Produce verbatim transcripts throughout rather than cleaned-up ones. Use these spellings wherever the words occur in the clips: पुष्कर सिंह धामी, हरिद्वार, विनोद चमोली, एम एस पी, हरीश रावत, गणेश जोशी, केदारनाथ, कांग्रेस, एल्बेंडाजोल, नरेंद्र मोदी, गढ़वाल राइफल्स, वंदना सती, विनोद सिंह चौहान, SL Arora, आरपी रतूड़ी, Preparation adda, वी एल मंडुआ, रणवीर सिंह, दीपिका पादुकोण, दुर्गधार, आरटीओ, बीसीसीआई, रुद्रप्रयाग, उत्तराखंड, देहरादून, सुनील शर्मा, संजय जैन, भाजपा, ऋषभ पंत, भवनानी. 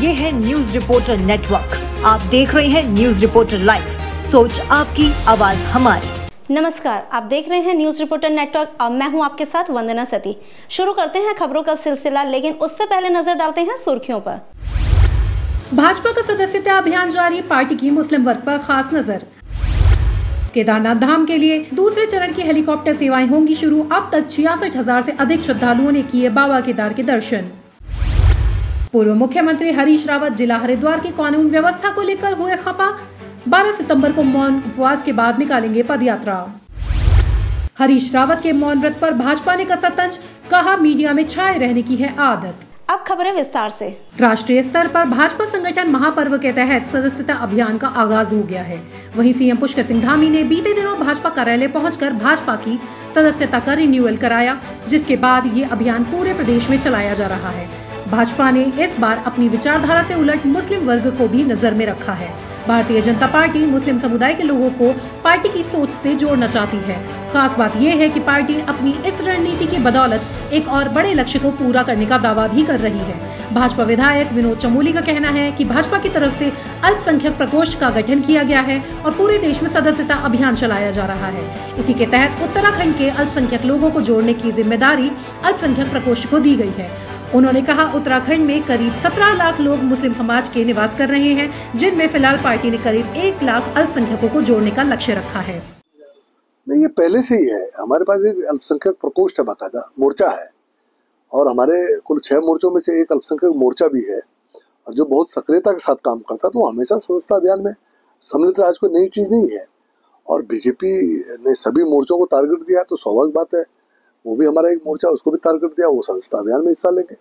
ये है news reporter network. आप देख रहे हैं न्यूज रिपोर्टर लाइव, सोच आपकी, आवाज हमारी। नमस्कार, आप देख रहे हैं न्यूज रिपोर्टर नेटवर्क और मैं हूं आपके साथ वंदना सती। शुरू करते हैं खबरों का सिलसिला, लेकिन उससे पहले नजर डालते हैं सुर्खियों पर। भाजपा का सदस्यता अभियान जारी, पार्टी की मुस्लिम वर्ग पर खास नजर। केदारनाथ धाम के लिए दूसरे चरण की हेलीकॉप्टर सेवाएं होंगी शुरू, अब तक छियासठ हजार से अधिक श्रद्धालुओं ने किए बाबा केदार के दर्शन। पूर्व मुख्यमंत्री हरीश रावत जिला हरिद्वार की कानून व्यवस्था को लेकर हुए खफा, बारह सितंबर को मौन उपवास के बाद निकालेंगे पदयात्रा। हरीश रावत के मौन व्रत पर भाजपा ने कसा तंज, कहा मीडिया में छाए रहने की है आदत। अब खबरें विस्तार से। राष्ट्रीय स्तर पर भाजपा संगठन महापर्व के तहत सदस्यता अभियान का आगाज हो गया है। वहीं सीएम पुष्कर सिंह धामी ने बीते दिनों भाजपा कार्यालय पहुंचकर भाजपा की सदस्यता का रिन्यूअल कराया, जिसके बाद ये अभियान पूरे प्रदेश में चलाया जा रहा है। भाजपा ने इस बार अपनी विचारधारा से उलट मुस्लिम वर्ग को भी नजर में रखा है। भारतीय जनता पार्टी मुस्लिम समुदाय के लोगों को पार्टी की सोच से जोड़ना चाहती है। खास बात यह है कि पार्टी अपनी इस रणनीति की बदौलत एक और बड़े लक्ष्य को पूरा करने का दावा भी कर रही है। भाजपा विधायक विनोद चमोली का कहना है कि भाजपा की तरफ से अल्पसंख्यक प्रकोष्ठ का गठन किया गया है और पूरे देश में सदस्यता अभियान चलाया जा रहा है। इसी के तहत उत्तराखंड के अल्पसंख्यक लोगों को जोड़ने की जिम्मेदारी अल्पसंख्यक प्रकोष्ठ को दी गई है। उन्होंने कहा उत्तराखंड में करीब सत्रह लाख लोग मुस्लिम समाज के निवास कर रहे हैं, जिनमें फिलहाल पार्टी ने करीब एक लाख अल्पसंख्यकों को जोड़ने का लक्ष्य रखा है। नहीं, ये पहले से ही है। हमारे पास एक अल्पसंख्यक प्रकोष्ठ है, बाकायदा मोर्चा है, और हमारे कुल छह मोर्चों में से एक अल्पसंख्यक मोर्चा भी है और जो बहुत सक्रियता के साथ काम करता है। तो हमेशा सदस्यता अभियान में सम्मिलित राज कोई नई चीज नहीं है और बीजेपी ने सभी मोर्चों को टारगेट दिया, तो स्वाभाविक बात है वो भी हमारा एक मोर्चा, उसको भी टारगेट दिया, वो सदस्यता अभियान में हिस्सा लेंगे।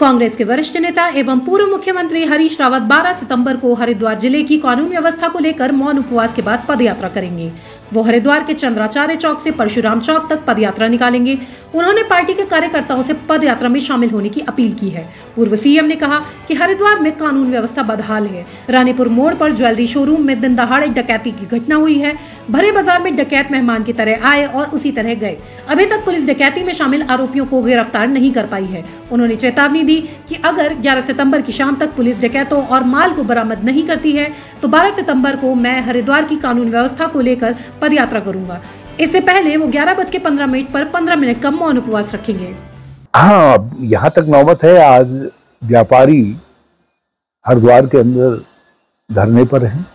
कांग्रेस के वरिष्ठ नेता एवं पूर्व मुख्यमंत्री हरीश रावत बारह सितंबर को हरिद्वार जिले की कानून व्यवस्था को लेकर मौन उपवास के बाद पदयात्रा करेंगे। वो हरिद्वार के चंद्राचार्य चौक से परशुराम चौक तक पदयात्रा निकालेंगे। उन्होंने पार्टी के कार्यकर्ताओं से पदयात्रा में शामिल होने की अपील की है। पूर्व सीएम ने कहा कि हरिद्वार में कानून व्यवस्था बदहाल है। रानीपुर मोड़ पर ज्वेलरी शोरूम में दिन दहाड़े डकैती की घटना हुई है। भरे बाजार में डकैत मेहमान की तरह आए और उसी तरह गए। अभी तक पुलिस डकैती में शामिल आरोपियों को गिरफ्तार नहीं कर पाई है। उन्होंने चेतावनी दी कि अगर ग्यारह सितंबर की शाम तक पुलिस डकैतों और माल को बरामद नहीं करती है तो बारह सितंबर को मैं हरिद्वार की कानून व्यवस्था को लेकर पदयात्रा करूंगा। इससे पहले वो ग्यारह बज के पंद्रह मिनट पर पंद्रह मिनट का मौन उपवास रखेंगे। हाँ, यहाँ तक नौबत है। आज व्यापारी हरिद्वार के अंदर धरने पर हैं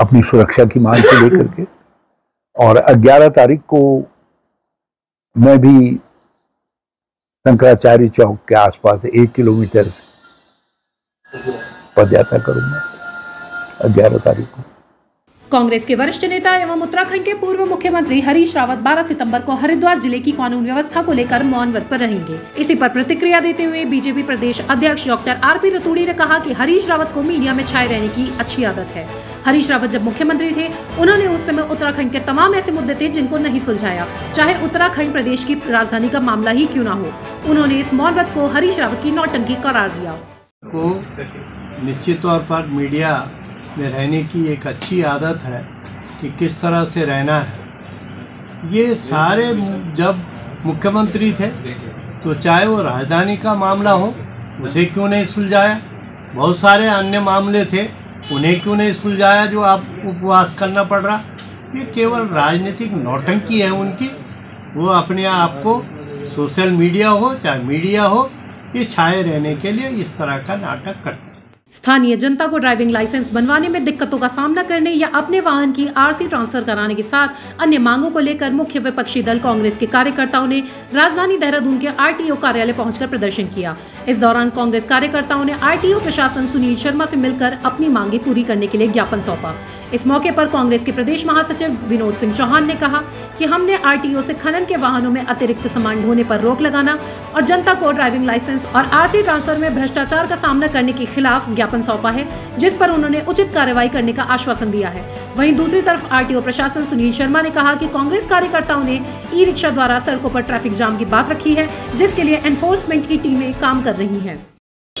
अपनी सुरक्षा की मांग को लेकर के, और ग्यारह तारीख को मैं भी शंकराचार्य चौक के आसपास एक किलोमीटर पदयात्रा करूंगा ग्यारह तारीख को। कांग्रेस के वरिष्ठ नेता एवं उत्तराखंड के पूर्व मुख्यमंत्री हरीश रावत बारह सितंबर को हरिद्वार जिले की कानून व्यवस्था को लेकर मौन व्रत पर रहेंगे। इसी पर प्रतिक्रिया देते हुए बीजेपी प्रदेश अध्यक्ष डॉक्टर आरपी रतूड़ी ने कहा कि हरीश रावत को मीडिया में छाए रहने की अच्छी आदत है। हरीश रावत जब मुख्यमंत्री थे उन्होंने उस समय उत्तराखंड के तमाम ऐसे मुद्दे थे जिनको नहीं सुलझाया, चाहे उत्तराखंड प्रदेश की राजधानी का मामला ही क्यों ना हो। उन्होंने इस मौन व्रत को हरीश रावत की नौटंकी करार दिया। को निश्चित तौर पर मीडिया में रहने की एक अच्छी आदत है कि किस तरह से रहना है। ये सारे जब मुख्यमंत्री थे तो चाहे वो राजधानी का मामला हो उसे क्यों नहीं सुलझाया, बहुत सारे अन्य मामले थे उन्हें क्यों नहीं सुलझाया जो आप उपवास करना पड़ रहा। ये केवल राजनीतिक नौटंकी है उनकी। वो अपने आप को सोशल मीडिया हो चाहे मीडिया हो, ये छाए रहने के लिए इस तरह का नाटक करते हैं। स्थानीय जनता को ड्राइविंग लाइसेंस बनवाने में दिक्कतों का सामना करने या अपने वाहन की आरसी ट्रांसफर कराने के साथ अन्य मांगों को लेकर मुख्य विपक्षी दल कांग्रेस के कार्यकर्ताओं ने राजधानी देहरादून के आरटीओ कार्यालय पहुंचकर प्रदर्शन किया। इस दौरान कांग्रेस कार्यकर्ताओं ने आरटीओ प्रशासन सुनील शर्मा से मिलकर अपनी मांगे पूरी करने के लिए ज्ञापन सौंपा। इस मौके पर कांग्रेस के प्रदेश महासचिव विनोद सिंह चौहान ने कहा कि हमने आरटीओ से खनन के वाहनों में अतिरिक्त सामान ढोने पर रोक लगाना और जनता को ड्राइविंग लाइसेंस और आरसी ट्रांसफर में भ्रष्टाचार का सामना करने के खिलाफ ज्ञापन सौंपा है, जिस पर उन्होंने उचित कार्रवाई करने का आश्वासन दिया है। वहीं दूसरी तरफ आरटीओ प्रशासन सुनील शर्मा ने कहा कि कांग्रेस कार्यकर्ताओं ने ई रिक्शा द्वारा सड़कों पर ट्रैफिक जाम की बात रखी है, जिसके लिए एनफोर्समेंट की टीमें काम कर रही है।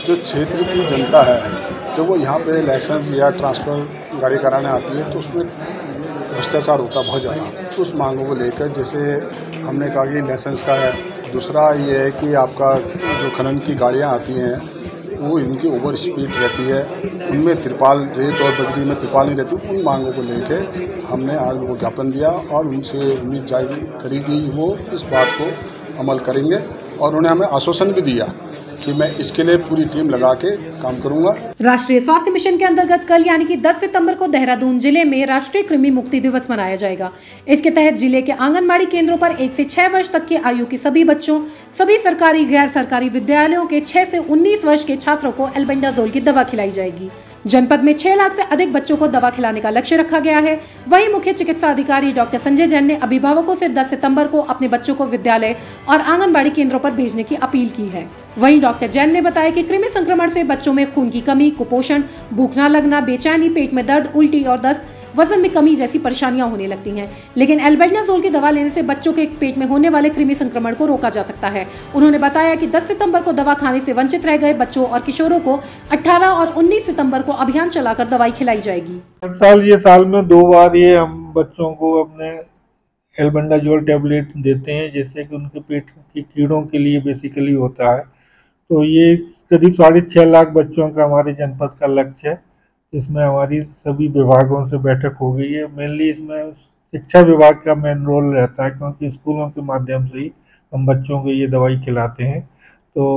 जो क्षेत्र की जनता है जो वो यहाँ पे लाइसेंस या ट्रांसफर गाड़ी कराने आती है तो उसमें भ्रष्टाचार होता बहुत ज़्यादा। उस मांगों को लेकर जैसे हमने कहा कि लाइसेंस का दूसरा ये है कि आपका जो खनन की गाड़ियाँ आती हैं वो इनकी ओवर स्पीड रहती है, उनमें त्रिपाल रेत और बजरी में त्रिपाल नहीं रहती। उन मांगों को लेके हमने आज उनको ज्ञापन दिया और उनसे उम्मीद जाहिर करी कि वो इस बात को अमल करेंगे और उन्होंने हमें आश्वासन भी दिया कि मैं इसके लिए पूरी टीम लगा के काम करूंगा। राष्ट्रीय स्वास्थ्य मिशन के अंतर्गत कल यानी कि दस सितंबर को देहरादून जिले में राष्ट्रीय कृमि मुक्ति दिवस मनाया जाएगा। इसके तहत जिले के आंगनबाड़ी केंद्रों पर एक से छह वर्ष तक के आयु के सभी बच्चों, सभी सरकारी गैर सरकारी विद्यालयों के छह से उन्नीस वर्ष के छात्रों को एल्बेंडाजोल की दवा खिलाई जाएगी। जनपद में छह लाख से अधिक बच्चों को दवा खिलाने का लक्ष्य रखा गया है। वहीं मुख्य चिकित्सा अधिकारी डॉक्टर संजय जैन ने अभिभावकों से दस सितंबर को अपने बच्चों को विद्यालय और आंगनबाड़ी केंद्रों पर भेजने की अपील की है। वहीं डॉक्टर जैन ने बताया कि कृमि संक्रमण से बच्चों में खून की कमी, कुपोषण, भूख न लगना, बेचैनी, पेट में दर्द, उल्टी और दस्त, वजन में कमी जैसी परेशानियां होने लगती हैं। लेकिन एल्बेंडाजोल की दवा लेने से बच्चों के पेट में होने वाले कृमि संक्रमण को रोका जा सकता है। उन्होंने बताया कि दस सितंबर को दवा खाने से वंचित रह गए बच्चों और किशोरों को अठारह और उन्नीस सितंबर को अभियान चलाकर दवाई खिलाई जाएगी। हर साल ये साल में दो बार ये हम बच्चों को अपने एल्बेंडाजोल टेबलेट देते हैं, जिससे कि उनके पेट के कीड़ों के लिए बेसिकली होता है। तो ये करीब साढ़े छह लाख बच्चों का हमारे जनपद का लक्ष्य है। इसमें हमारी सभी विभागों से बैठक हो गई है। मेनली इसमें शिक्षा विभाग का मेन रोल रहता है, क्योंकि स्कूलों के माध्यम से ही हम बच्चों को ये दवाई खिलाते हैं। तो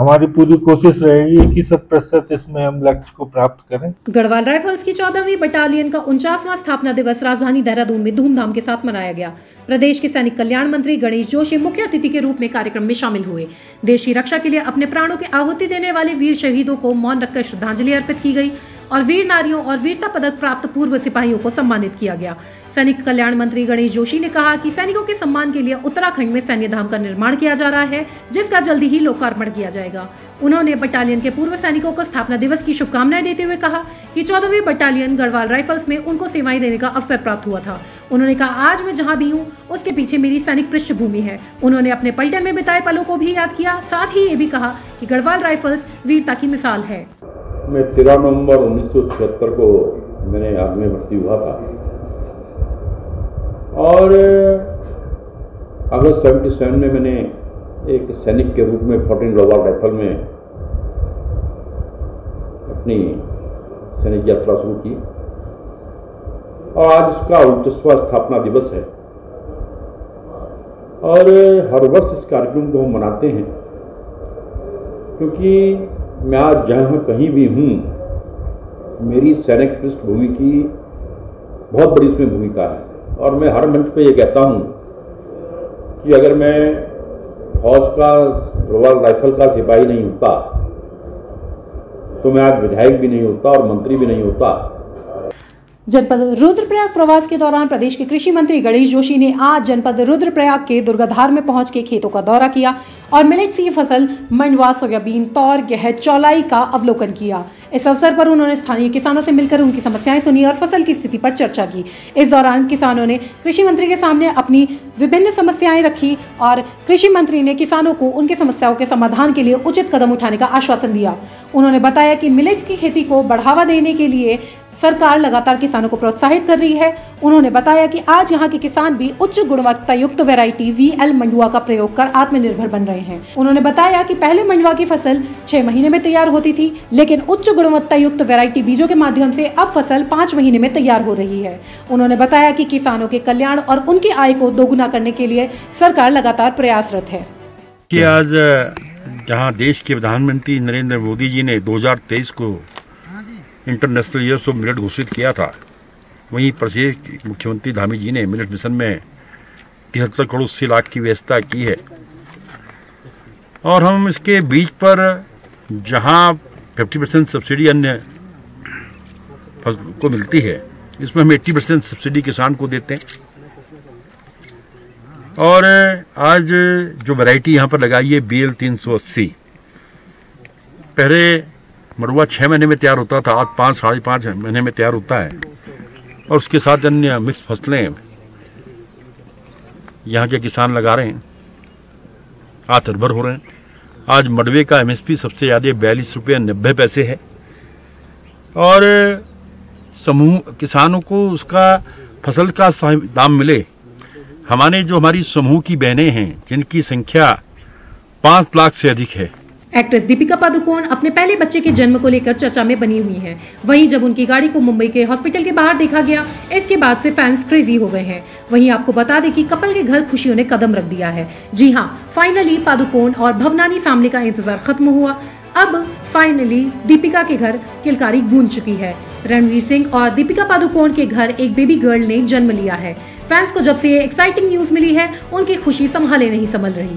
हमारी पूरी कोशिश रहेगी कि शत प्रतिशत इसमें हम लक्ष्य को प्राप्त करें। गढ़वाल राइफल्स की चौदहवीं बटालियन का उनचासवां स्थापना दिवस राजधानी देहरादून में धूमधाम के साथ मनाया गया। प्रदेश के सैनिक कल्याण मंत्री गणेश जोशी मुख्य अतिथि के रूप में कार्यक्रम में शामिल हुए। देश की रक्षा के लिए अपने प्राणों की आहुति देने वाले वीर शहीदों को मौन रखकर श्रद्धांजलि अर्पित की गई और वीर नारियों और वीरता पदक प्राप्त पूर्व सिपाहियों को सम्मानित किया गया। सैनिक कल्याण मंत्री गणेश जोशी ने कहा कि सैनिकों के सम्मान के लिए उत्तराखंड में सैन्य धाम का निर्माण किया जा रहा है, जिसका जल्दी ही लोकार्पण किया जाएगा। उन्होंने बटालियन के पूर्व सैनिकों को स्थापना दिवस की शुभकामनाएं देते हुए कहा कि चौदहवीं बटालियन गढ़वाल राइफल्स में उनको सेवाएं देने का अवसर प्राप्त हुआ था। उन्होंने कहा, आज मैं जहां भी हूं उसके पीछे मेरी सैनिक पृष्ठभूमि है। उन्होंने अपने पलटन में बिताए पलों को भी याद किया। साथ ही ये भी कहा कि गढ़वाल राइफल्स वीरता की मिसाल है। मैं तेरह नवंबर उन्नीस सौ छिहत्तर को मैंने आर्मी में भर्ती हुआ था और अगस्त सेवेंटी सेवन में मैंने एक सैनिक के रूप में फोर्टीन गढ़वाल राइफल में अपनी सैनिक यात्रा शुरू की और आज इसका उनचासवां स्थापना दिवस है और हर वर्ष इस कार्यक्रम को हम मनाते हैं, क्योंकि मैं आज जहाँ कहीं भी हूँ मेरी सैनिक पृष्ठभूमि की बहुत बड़ी इसमें भूमिका है। और मैं हर मंच पे ये कहता हूँ कि अगर मैं फौज का गढ़वाल राइफल का सिपाही नहीं होता तो मैं आज विधायक भी नहीं होता और मंत्री भी नहीं होता। जनपद रुद्रप्रयाग प्रवास के दौरान प्रदेश के कृषि मंत्री गणेश जोशी ने आज जनपद रुद्रप्रयाग के दुर्गधार में पहुंच के खेतों का दौरा किया और मिलेट्स की फसल मंडवा, सोयाबीन, तौर, गहत, चौलाई का अवलोकन किया। इस अवसर पर उन्होंने स्थानीय किसानों से मिलकर उनकी समस्याएं सुनी और फसल की स्थिति पर चर्चा की। इस दौरान किसानों ने कृषि मंत्री के सामने अपनी विभिन्न समस्याएं रखी और कृषि मंत्री ने किसानों को उनकी समस्याओं के समाधान के लिए उचित कदम उठाने का आश्वासन दिया। उन्होंने बताया कि मिलेट्स की खेती को बढ़ावा देने के लिए सरकार लगातार किसानों को प्रोत्साहित कर रही है। उन्होंने बताया कि आज यहाँ के किसान भी उच्च गुणवत्ता युक्त वैरायटी वी एल मंडुआ का प्रयोग कर आत्मनिर्भर बन रहे हैं। उन्होंने बताया कि पहले मंडुआ की फसल छह महीने में तैयार होती थी, लेकिन उच्च गुणवत्ता युक्त वैरायटी बीजों के माध्यम से अब फसल पाँच महीने में तैयार हो रही है। उन्होंने बताया कि किसानों के कल्याण और उनकी आय को दोगुना करने के लिए सरकार लगातार प्रयासरत है। आज जहाँ देश के प्रधानमंत्री नरेंद्र मोदी जी ने दो हजार तेईस को इंटरनेशनल ईयर ऑफ मिलेट घोषित किया था, वहीं प्रदेश मुख्यमंत्री धामी जी ने मिलेट मिशन में तिहत्तर करोड़ अस्सी लाख की व्यवस्था की है। और हम इसके बीज पर जहां पचास परसेंट सब्सिडी अन्य को मिलती है, इसमें हम अस्सी परसेंट सब्सिडी किसान को देते हैं। और आज जो वैरायटी यहां पर लगाई है बी एल तीन सौ अस्सी, पहले मरुआ छः महीने में तैयार होता था, आज पाँच साढ़े पाँच महीने में तैयार होता है। और उसके साथ अन्य मिक्स फसलें यहाँ के किसान लगा रहे हैं, आत्मनिर्भर हो रहे हैं। आज मडवे का एम एस पी सबसे ज़्यादा बयालीस रुपये नब्बे पैसे है और समूह किसानों को उसका फसल का दाम मिले हमारे जो हमारी समूह की बहनें हैं जिनकी संख्या पाँच लाख से अधिक है। एक्ट्रेस दीपिका पादुकोण अपने पहले बच्चे के जन्म को लेकर चर्चा में बनी हुई हैं। वहीं जब उनकी गाड़ी को मुंबई के हॉस्पिटल के बाहर देखा गया, इसके बाद से फैंस क्रेजी हो गए हैं। वहीं आपको बता दें कि कपल के घर खुशियों ने कदम रख दिया है। जी हाँ, फाइनली पादुकोण और भवनानी फैमिली का इंतजार खत्म हुआ। अब फाइनली दीपिका के घर किलकारी गूंज चुकी है। रणवीर सिंह और दीपिका पादुकोण के घर एक बेबी गर्ल ने जन्म लिया है। फैंस को जब से ये एक्साइटिंग न्यूज मिली है, उनकी खुशी संभाले नहीं संभल रही।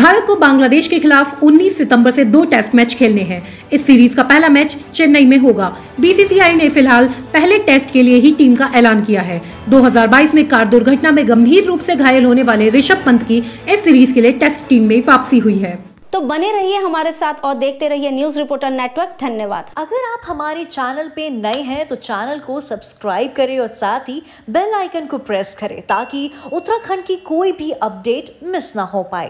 भारत को बांग्लादेश के खिलाफ उन्नीस सितंबर से दो टेस्ट मैच खेलने हैं। इस सीरीज का पहला मैच चेन्नई में होगा। बीसीसीआई ने फिलहाल पहले टेस्ट के लिए ही टीम का ऐलान किया है। दो हज़ार बाईस में कार दुर्घटना में गंभीर रूप से घायल होने वाले ऋषभ पंत की इस सीरीज के लिए टेस्ट टीम में वापसी हुई है। तो बने रहिए हमारे साथ और देखते रहिए न्यूज रिपोर्टर नेटवर्क। धन्यवाद। अगर आप हमारे चैनल पे नए हैं तो चैनल को सब्सक्राइब करें और साथ ही बेल आइकन को प्रेस करें ताकि उत्तराखंड की कोई भी अपडेट मिस ना हो पाए।